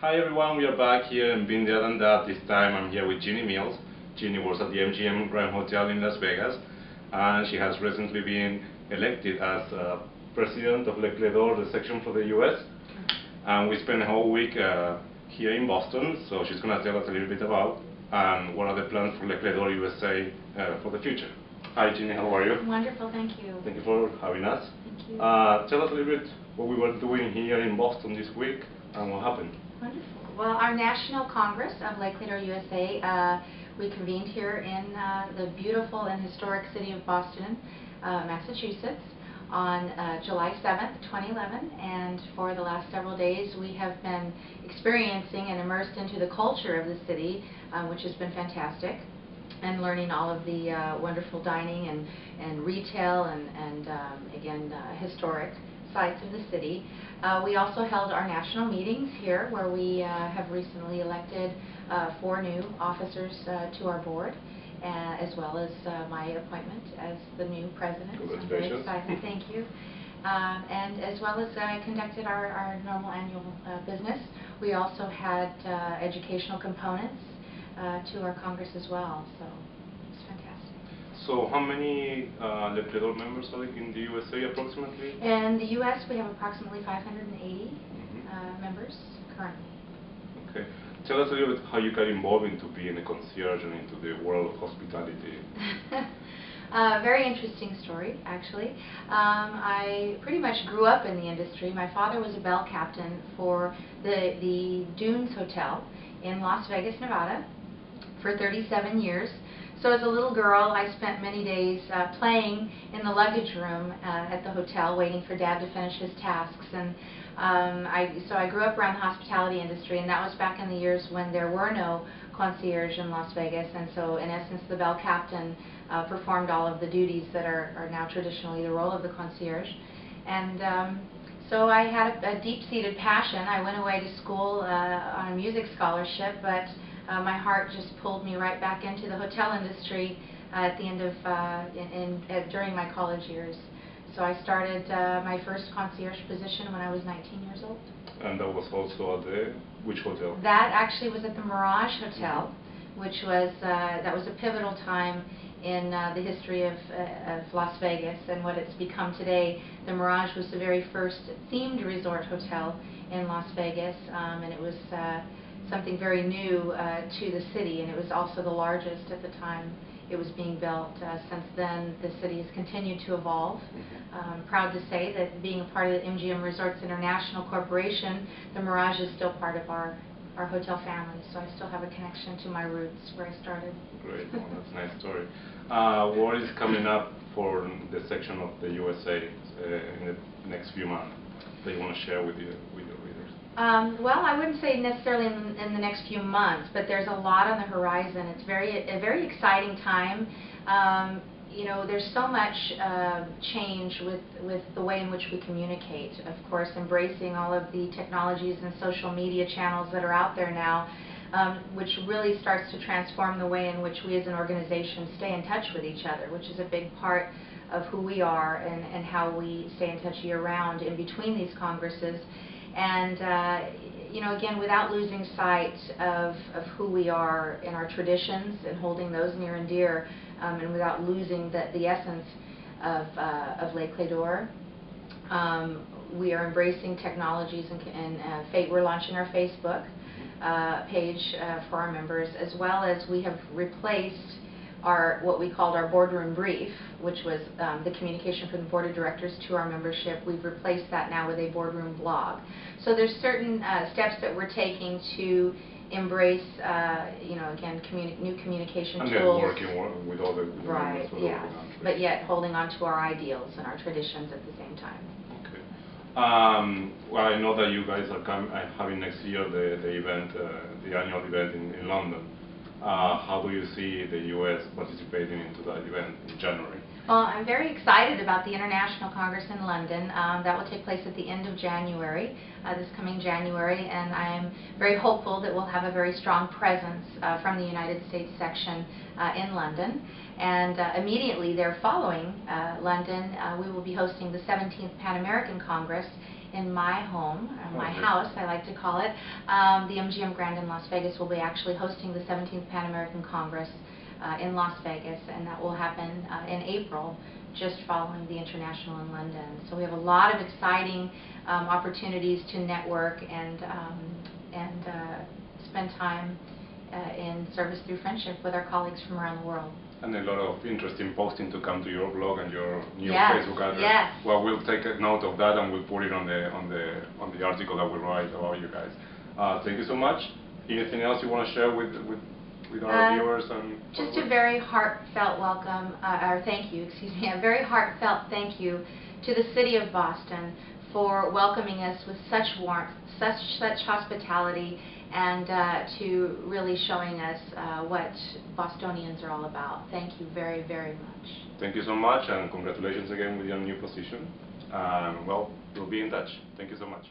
Hi everyone, we are back here in Been There Done That. This time I'm here with Jeanne Mills. Jeanne works at the MGM Grand Hotel in Las Vegas, and she has recently been elected as president of Les Clefs d'Or, the section for the US. And we spent a whole week here in Boston, so she's going to tell us a little bit about what are the plans for Les Clefs d'Or USA for the future. Hi Jeanne, how are you? Wonderful, thank you. Thank you for having us. Thank you. Tell us a little bit what we were doing here in Boston this week and what happened. Wonderful. Well, our National Congress of Les Clefs d'Or USA, we convened here in the beautiful and historic city of Boston, Massachusetts, on July 7th, 2011, and for the last several days we have been experiencing and immersed into the culture of the city, which has been fantastic, and learning all of the wonderful dining and retail and again, historic sites of the city. We also held our national meetings here, where we have recently elected 4 new officers to our board, as well as my appointment as the new president. I'm very excited. Thank you. And as well as I conducted our normal annual business, we also had educational components to our Congress as well. So. So how many Les Clefs d'Or members are in the USA approximately? In the US we have appromately 580 members currently. Okay. Tell us a little bit how you got involved into being a concierge and into the world of hospitality. Very interesting story, actually. I pretty much grew up in the industry. My father was a bell captain for the Dunes Hotel in Las Vegas, Nevada for 37 years. So as a little girl, I spent many days playing in the luggage room at the hotel, waiting for Dad to finish his tasks. And so I grew up around the hospitality industry, and that was back in the years when there were no concierge in Las Vegas. And so, in essence, the bell captain performed all of the duties that are now traditionally the role of the concierge. And so I had a deep-seated passion. I went away to school on a music scholarship, but my heart just pulled me right back into the hotel industry at the end of during my college years. So I started my first concierge position when I was 19 years old. And that was also at the which hotel? That actually was at the Mirage Hotel, which was that was a pivotal time in the history of Las Vegas and what it's become today. The Mirage was the very first themed resort hotel in Las Vegas, and it was. Something very new to the city, and it was also the largest at the time it was being built. Since then, the city has continued to evolve. I'm proud to say that being a part of the MGM Resorts International Corporation, the Mirage is still part of our hotel family, so I still have a connection to my roots where I started. Great, well, that's a nice story. What is coming up for the section of the USA in the next few months that you want to share with your readers? Well, I wouldn't say necessarily in the next few months, but there's a lot on the horizon. It's a very exciting time. You know, there's so much change with the way in which we communicate. Of course, embracing all of the technologies and social media channels that are out there now, which really starts to transform the way in which we as an organization stay in touch with each other, which is a big part of who we are and how we stay in touch year-round in between these congresses. And, you know, again, without losing sight of who we are and our traditions and holding those near and dear, and without losing the essence of Les Clefs d'Or, we are embracing technologies and we're launching our Facebook page for our members, as well as we have replaced what we called our boardroom brief, which was the communication from the board of directors to our membership. We've replaced that now with a boardroom blog. So there's certain steps that we're taking to embrace, you know, again, new communication and tools. And working with all the right, yeah, but yet holding on to our ideals and our traditions at the same time. Okay. Well, I know that you guys are having next year the event, the annual event in London. How do you see the U.S. participating into that event in January? Well, I'm very excited about the International Congress in London. That will take place at the end of January, this coming January, and I am very hopeful that we'll have a very strong presence from the United States section in London. And immediately there following London, we will be hosting the 17th Pan American Congress in my home, or my house, I like to call it. The MGM Grand in Las Vegas will be actually hosting the 17th Pan American Congress in Las Vegas, and that will happen in April, just following the International in London. So we have a lot of exciting opportunities to network and spend time in service through friendship with our colleagues from around the world. And a lot of interesting posting to come to your blog and your new Facebook address. Yes. Well, we'll take a note of that and we'll put it on the article that we write about you guys. Thank you so much. Anything else you want to share with our viewers? And just a very heartfelt welcome, or thank you, excuse me, a very heartfelt thank you to the City of Boston for welcoming us with such warmth, such hospitality, and to really showing us what Bostonians are all about. Thank you very, very much. Thank you so much, and congratulations again with your new position. Well, we'll be in touch. Thank you so much.